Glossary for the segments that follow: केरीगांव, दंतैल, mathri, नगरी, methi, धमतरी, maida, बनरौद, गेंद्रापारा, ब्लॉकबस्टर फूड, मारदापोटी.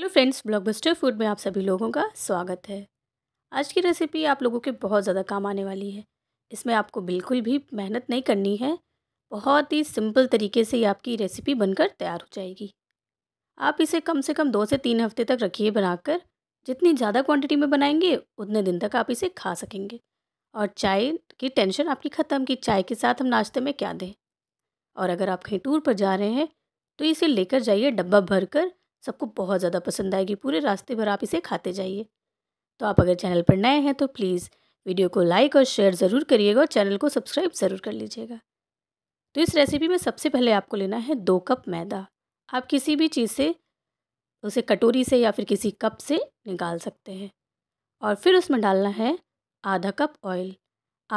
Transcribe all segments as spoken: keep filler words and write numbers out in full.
Hello friends, ब्लॉकबस्टर फूड में आप सभी लोगों का स्वागत है। आज की रेसिपी आप लोगों के बहुत ज़्यादा काम आने वाली है। इसमें आपको बिल्कुल भी मेहनत नहीं करनी है, बहुत ही सिंपल तरीके से ये आपकी रेसिपी बनकर तैयार हो जाएगी। आप इसे कम से कम दो से तीन हफ्ते तक रखिए बनाकर। जितनी ज़्यादा क्वांटिटी में बनाएंगे उतने दिन तक आप इसे खा सकेंगे और चाय की टेंशन आपकी ख़त्म कि चाय के साथ हम नाश्ते में क्या दें। और अगर आप कहीं टूर पर जा रहे हैं तो इसे लेकर जाइए डब्बा भर कर, सबको बहुत ज़्यादा पसंद आएगी। पूरे रास्ते भर आप इसे खाते जाइए। तो आप अगर चैनल पर नए हैं तो प्लीज़ वीडियो को लाइक और शेयर ज़रूर करिएगा और चैनल को सब्सक्राइब ज़रूर कर लीजिएगा। तो इस रेसिपी में सबसे पहले आपको लेना है दो कप मैदा। आप किसी भी चीज़ से उसे कटोरी से या फिर किसी कप से निकाल सकते हैं। और फिर उसमें डालना है आधा कप ऑयल।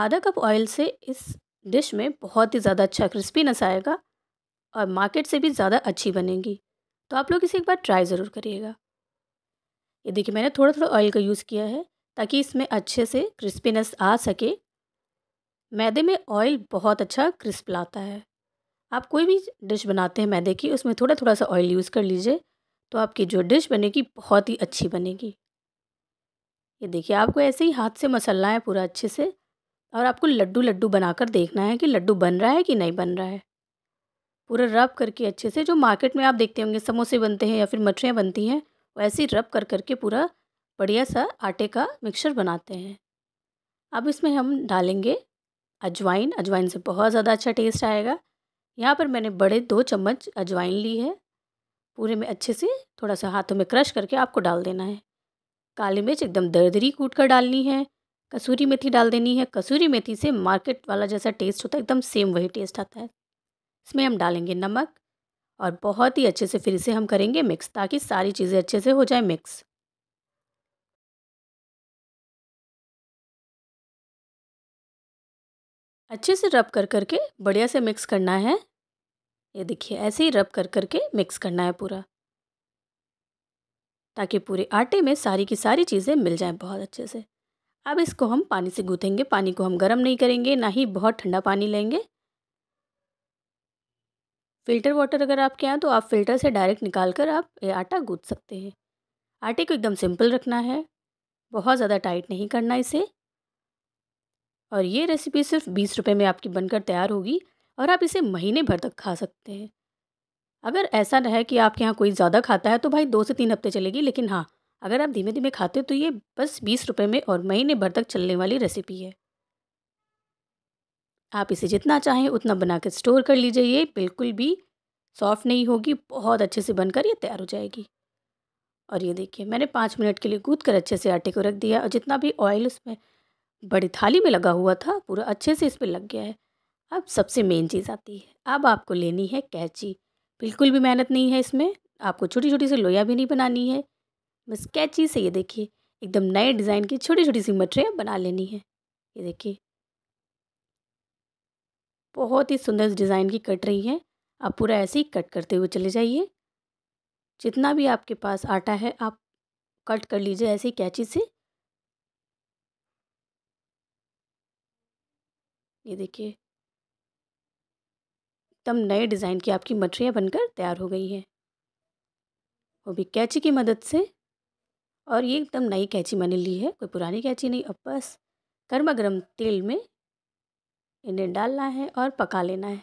आधा कप ऑयल से इस डिश में बहुत ही ज़्यादा अच्छा क्रिस्पीनेस आएगा और मार्केट से भी ज़्यादा अच्छी बनेगी। तो आप लोग इसे एक बार ट्राई ज़रूर करिएगा। ये देखिए, मैंने थोड़ा थोड़ा ऑयल का यूज़ किया है ताकि इसमें अच्छे से क्रिस्पीनेस आ सके। मैदे में ऑयल बहुत अच्छा क्रिस्प लाता है। आप कोई भी डिश बनाते हैं मैदे की, उसमें थोड़ा थोड़ा सा ऑयल यूज़ कर लीजिए तो आपकी जो डिश बनेगी बहुत ही अच्छी बनेगी। ये देखिए, आपको ऐसे ही हाथ से मसलना है पूरा अच्छे से और आपको लड्डू लड्डू बनाकर देखना है कि लड्डू बन रहा है कि नहीं बन रहा है। पूरा रब करके अच्छे से, जो मार्केट में आप देखते होंगे समोसे बनते हैं या फिर मठरियाँ बनती हैं, वैसे ही रब कर करके पूरा बढ़िया सा आटे का मिक्सचर बनाते हैं। अब इसमें हम डालेंगे अजवाइन। अजवाइन से बहुत ज़्यादा अच्छा टेस्ट आएगा। यहाँ पर मैंने बड़े दो चम्मच अजवाइन ली है। पूरे में अच्छे से थोड़ा सा हाथों में क्रश करके आपको डाल देना है। काली मिर्च एकदम दरदरी कूट कर डालनी है। कसूरी मेथी डाल देनी है। कसूरी मेथी से मार्केट वाला जैसा टेस्ट होता है एकदम सेम वही टेस्ट आता है। इसमें हम डालेंगे नमक और बहुत ही अच्छे से फिर इसे हम करेंगे मिक्स ताकि सारी चीज़ें अच्छे से हो जाए मिक्स। अच्छे से रब कर करके बढ़िया से मिक्स करना है। ये देखिए, ऐसे ही रब कर करके मिक्स करना है पूरा ताकि पूरे आटे में सारी की सारी चीज़ें मिल जाएं बहुत अच्छे से। अब इसको हम पानी से गूँथेंगे। पानी को हम गर्म नहीं करेंगे, ना ही बहुत ठंडा पानी लेंगे। फ़िल्टर वाटर अगर आपके यहाँ तो आप फ़िल्टर से डायरेक्ट निकाल कर आप ये आटा गूँथ सकते हैं। आटे को एकदम सिंपल रखना है, बहुत ज़्यादा टाइट नहीं करना इसे। और ये रेसिपी सिर्फ बीस रुपये में आपकी बनकर तैयार होगी और आप इसे महीने भर तक खा सकते हैं। अगर ऐसा रहे कि आपके यहाँ कोई ज़्यादा खाता है तो भाई दो से तीन हफ्ते चलेगी, लेकिन हाँ, अगर आप धीमे धीमे खाते हो तो ये बस बीस रुपये में और महीने भर तक चलने वाली रेसिपी है। आप इसे जितना चाहें उतना बना कर स्टोर कर लीजिए। ये बिल्कुल भी सॉफ्ट नहीं होगी, बहुत अच्छे से बनकर ये तैयार हो जाएगी। और ये देखिए, मैंने पाँच मिनट के लिए गूँथ कर अच्छे से आटे को रख दिया और जितना भी ऑयल उसमें बड़ी थाली में लगा हुआ था पूरा अच्छे से इस पर लग गया है। अब सबसे मेन चीज़ आती है। अब आपको लेनी है कैंची। बिल्कुल भी मेहनत नहीं है इसमें, आपको छोटी छोटी सी लोइयाँ भी नहीं बनानी है, बस कैंची से ये देखिए एकदम नए डिज़ाइन की छोटी छोटी सी मठरियाँ बना लेनी है। ये देखिए, बहुत ही सुंदर डिज़ाइन की कट रही हैं। आप पूरा ऐसे ही कट करते हुए चले जाइए। जितना भी आपके पास आटा है आप कट कर लीजिए ऐसे ही कैंची से। ये देखिए, एकदम नए डिज़ाइन की आपकी मठरियाँ बनकर तैयार हो गई हैं, वो भी कैंची की मदद से। और ये एकदम नई कैंची मैंने ली है, कोई पुरानी कैंची नहीं। अब बस गर्मा गर्म तेल में इन्हें डालना है और पका लेना है।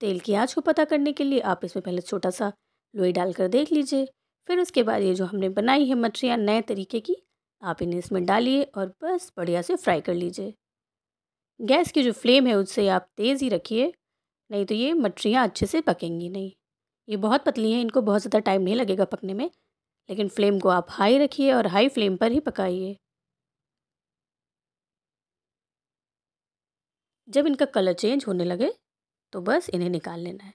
तेल की आंच को पता करने के लिए आप इसमें पहले छोटा सा लोई डालकर देख लीजिए। फिर उसके बाद ये जो हमने बनाई है मठरियाँ नए तरीके की, आप इन्हें इसमें डालिए और बस बढ़िया से फ्राई कर लीजिए। गैस की जो फ्लेम है उससे आप तेज़ ही रखिए, नहीं तो ये मठरियाँ अच्छे से पकेंगी नहीं। ये बहुत पतली हैं, इनको बहुत ज़्यादा टाइम नहीं लगेगा पकने में, लेकिन फ्लेम को आप हाई रखिए और हाई फ्लेम पर ही पकाइए। जब इनका कलर चेंज होने लगे तो बस इन्हें निकाल लेना है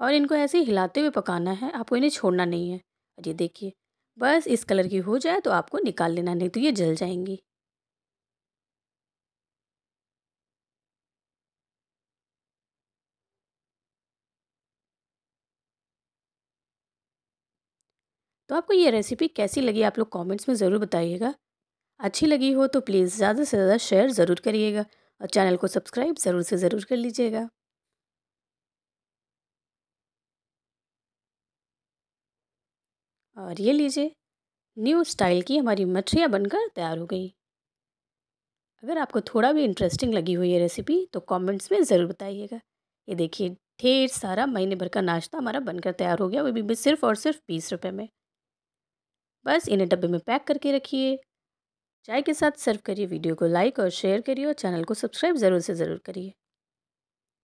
और इनको ऐसे ही हिलाते हुए पकाना है, आपको इन्हें छोड़ना नहीं है। और ये देखिए, बस इस कलर की हो जाए तो आपको निकाल लेना, नहीं तो ये जल जाएंगी। तो आपको ये रेसिपी कैसी लगी आप लोग कमेंट्स में ज़रूर बताइएगा। अच्छी लगी हो तो प्लीज़ ज़्यादा से ज़्यादा शेयर ज़रूर करिएगा और चैनल को सब्सक्राइब ज़रूर से ज़रूर कर लीजिएगा। और ये लीजिए, न्यू स्टाइल की हमारी मछलियाँ बनकर तैयार हो गई। अगर आपको थोड़ा भी इंटरेस्टिंग लगी हुई है रेसिपी तो कमेंट्स में ज़रूर बताइएगा। ये देखिए, ढेर सारा महीने भर का नाश्ता हमारा बनकर तैयार हो गया, वो भी सिर्फ और सिर्फ बीस रुपये में। बस इन्हें डब्बे में पैक करके रखिए, चाय के साथ सर्व करिए। वीडियो को लाइक और शेयर करिए और चैनल को सब्सक्राइब ज़रूर से ज़रूर करिए।